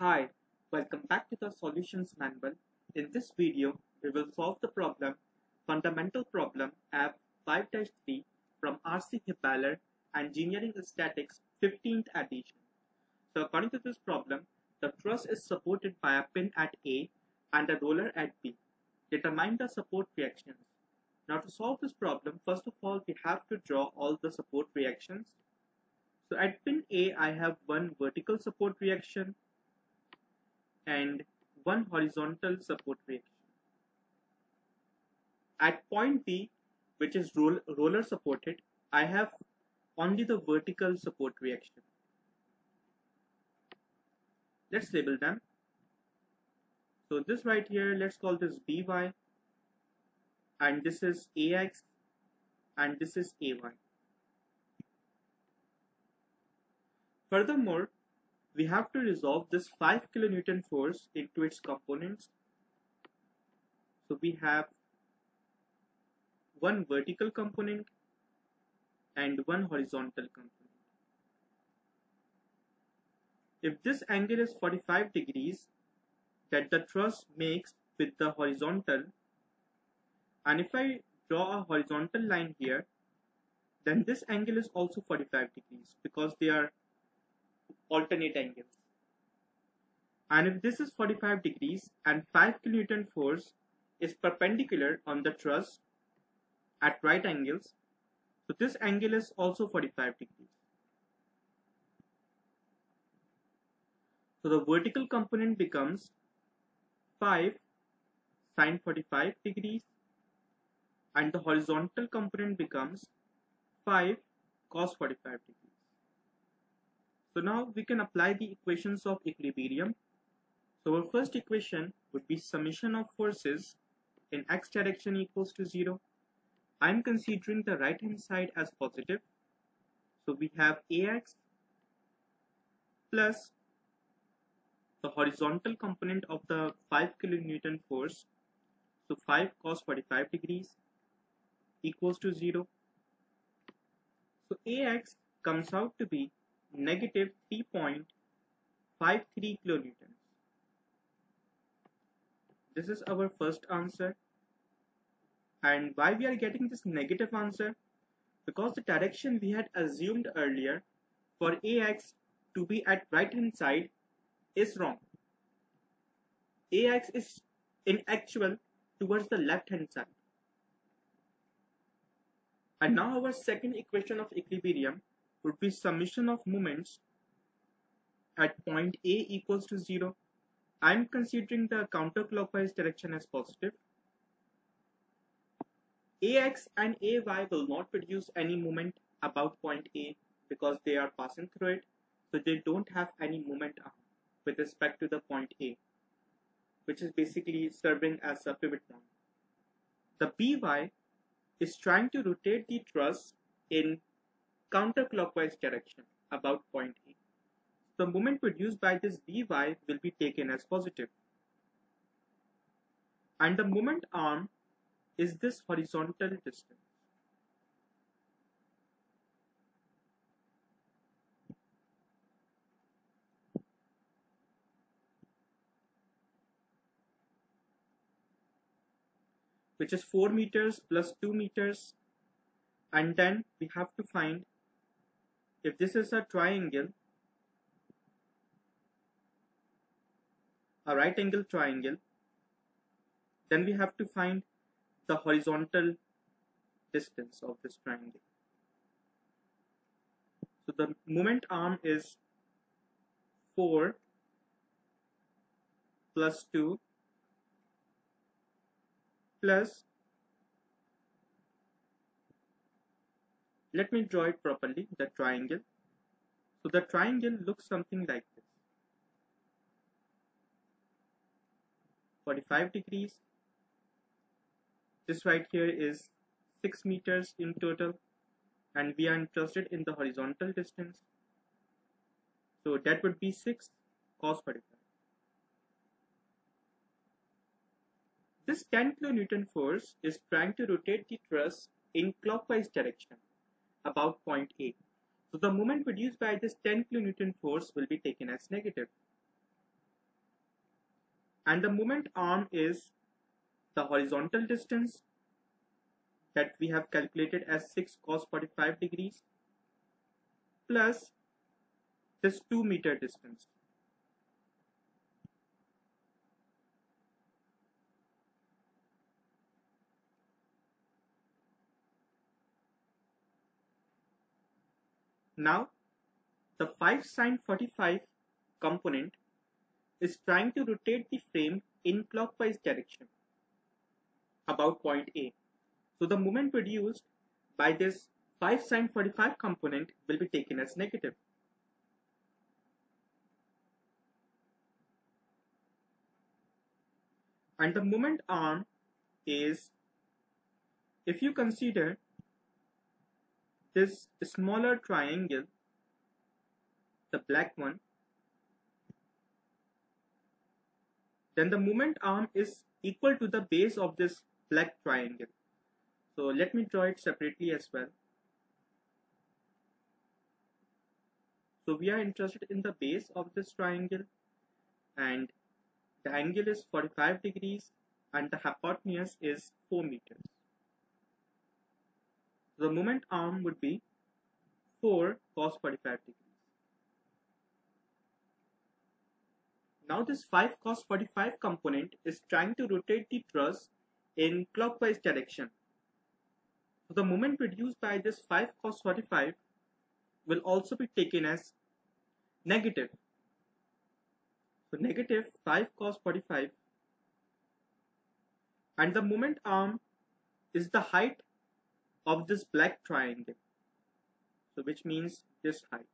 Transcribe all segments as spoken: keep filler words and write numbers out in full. Hi, welcome back to the Solutions Manual. In this video, we will solve the problem, Fundamental Problem F five dash three from R C Hibbeler, Engineering Statics, fifteenth edition. So according to this problem, the truss is supported by a pin at A and a roller at B. Determine the support reactions. Now to solve this problem, first of all, we have to draw all the support reactions. So at pin A, I have one vertical support reaction and one horizontal support reaction. At point B, which is roll, roller supported, I have only the vertical support reaction. Let's label them. So this right here, let's call this B Y, and this is A X, and this is A Y. Furthermore, we have to resolve this five kilonewton force into its components. So we have one vertical component and one horizontal component. If this angle is forty-five degrees that the truss makes with the horizontal, and if I draw a horizontal line here, then this angle is also forty-five degrees because they are alternate angles. And if this is forty-five degrees and five kilonewton force is perpendicular on the truss at right angles, so this angle is also forty-five degrees. So the vertical component becomes five sine forty-five degrees and the horizontal component becomes five cos forty-five degrees. So now we can apply the equations of equilibrium. So our first equation would be summation of forces in x direction equals to zero. I am considering the right hand side as positive. So we have A X plus the horizontal component of the five kilonewton force. So five cos forty-five degrees equals to zero. So A X comes out to be negative three point five three kilonewtons. This is our first answer. And why we are getting this negative answer? Because the direction we had assumed earlier for A X to be at right hand side is wrong. A X is in actual towards the left hand side. And now our second equation of equilibrium would be summation of moments at point A equals to zero. I am considering the counterclockwise direction as positive. A X and A Y will not produce any moment about point A because they are passing through it, so they don't have any moment with respect to the point A, which is basically serving as a pivot point. The B Y is trying to rotate the truss in counterclockwise direction about point A. The moment produced by this B Y will be taken as positive. And the moment arm is this horizontal distance. Which is four meters plus two meters. And then we have to find if this is a triangle, a right angle triangle, then we have to find the horizontal distance of this triangle. So the moment arm is four plus two plus, let me draw it properly, the triangle. So the triangle looks something like this. forty-five degrees. This right here is six meters in total, and we are interested in the horizontal distance. So that would be six cos forty-five. This ten kilonewton force is trying to rotate the truss in clockwise direction about point A. So the moment produced by this ten kilonewton force will be taken as negative. and the moment arm is the horizontal distance that we have calculated as six cos forty-five degrees plus this two meter distance. Now, the five sine forty-five component is trying to rotate the frame in clockwise direction about point A. So the moment produced by this five sine forty-five component will be taken as negative. And the moment arm is, if you consider this smaller triangle, the black one, then the moment arm is equal to the base of this black triangle. So let me draw it separately as well. So we are interested in the base of this triangle, and the angle is forty-five degrees and the hypotenuse is four meters. The moment arm would be four cos forty-five degrees. Now this five cos forty-five component is trying to rotate the truss in clockwise direction. So the moment produced by this five cos forty-five will also be taken as negative. So negative five cos forty-five, and the moment arm is the height of this black triangle, so which means this height,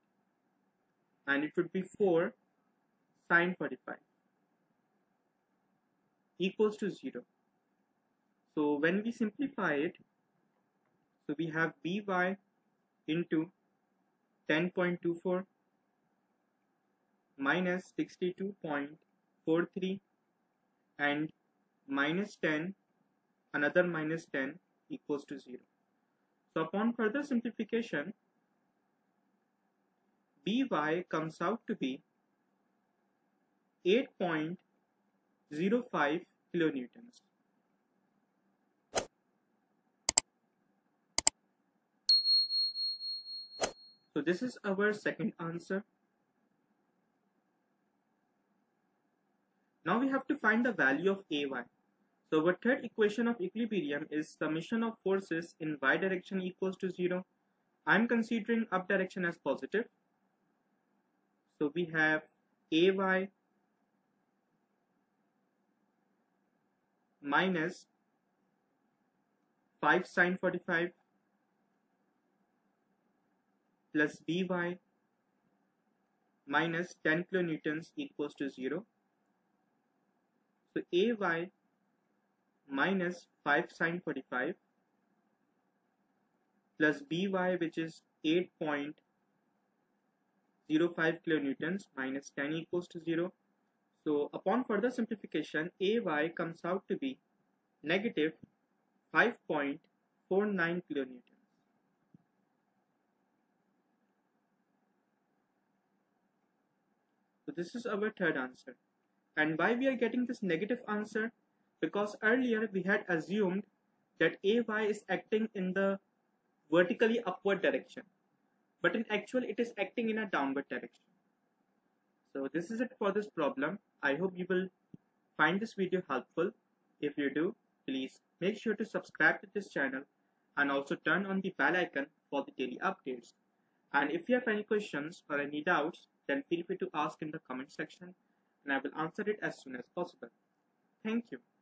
and it would be four sine forty-five equals to zero. So when we simplify it, so we have by into ten point two four minus sixty-two point four three and minus ten, another minus ten equals to zero. So upon further simplification, by comes out to be eight point zero five kilonewtons. So this is our second answer. Now we have to find the value of A Y. So our third equation of equilibrium is summation of forces in y direction equals to zero. I am considering up direction as positive. So we have A Y minus five sine forty-five plus B Y minus ten kilonewtons equals to zero. So A Y minus five sine forty-five plus B Y, which is eight point zero five kilonewtons minus ten equals to zero. So upon further simplification, A Y comes out to be negative five point four nine kilonewtons. So this is our third answer. And why we are getting this negative answer? Because earlier we had assumed that A Y is acting in the vertically upward direction, but in actual it is acting in a downward direction. So this is it for this problem. I hope you will find this video helpful. If you do, please make sure to subscribe to this channel and also turn on the bell icon for the daily updates. And if you have any questions or any doubts, then feel free to ask in the comment section and I will answer it as soon as possible. Thank you.